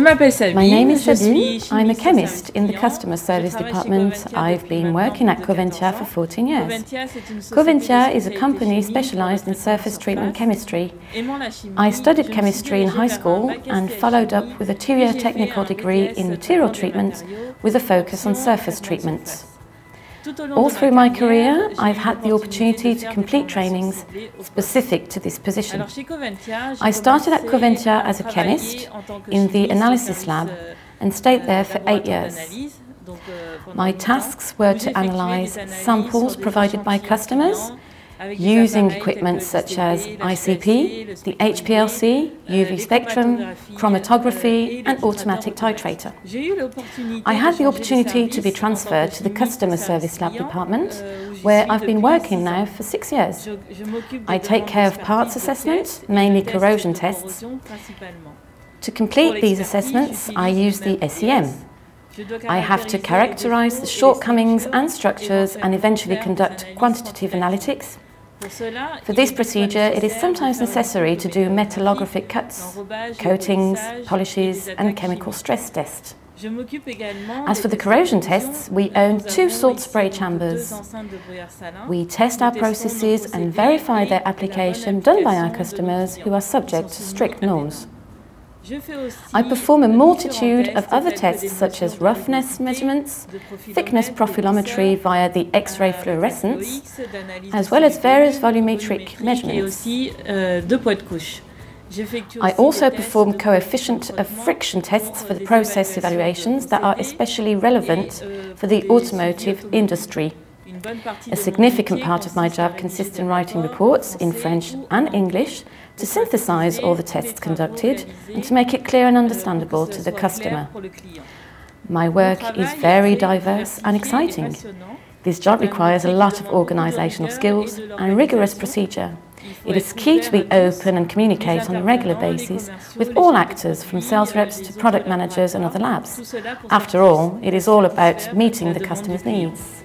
My name is Sabine. I'm a chemist in the customer service department. I've been working at Coventya for 14 years. Coventya is a company specialized in surface treatment chemistry. I studied chemistry in high school and followed up with a 2-year technical degree in material treatment with a focus on surface treatments. All through my career, I've had the opportunity to complete trainings specific to this position. I started at Coventya as a chemist in the analysis lab and stayed there for 8 years. My tasks were to analyze samples provided by customers using equipment such as ICP, the HPLC, UV spectrum, chromatography and automatic titrator. I had the opportunity to be transferred to the customer service lab department, where I've been working now for 6 years. I take care of parts assessment, mainly corrosion tests. To complete these assessments, I use the SEM. I have to characterize the shortcomings and structures and eventually conduct quantitative analytics. For this procedure, it is sometimes necessary to do metallographic cuts, coatings, polishes and chemical stress tests. As for the corrosion tests, we own 2 salt spray chambers. We test our processes and verify their application done by our customers who are subject to strict norms. I perform a multitude of other tests such as roughness measurements, thickness profilometry via the X-ray fluorescence, as well as various volumetric measurements. I also perform coefficient of friction tests for the process evaluations that are especially relevant for the automotive industry. A significant part of my job consists in writing reports in French and English to synthesize all the tests conducted and to make it clear and understandable to the customer. My work is very diverse and exciting. This job requires a lot of organizational skills and rigorous procedure. It is key to be open and communicate on a regular basis with all actors, from sales reps to product managers and other labs. After all, it is all about meeting the customer's needs.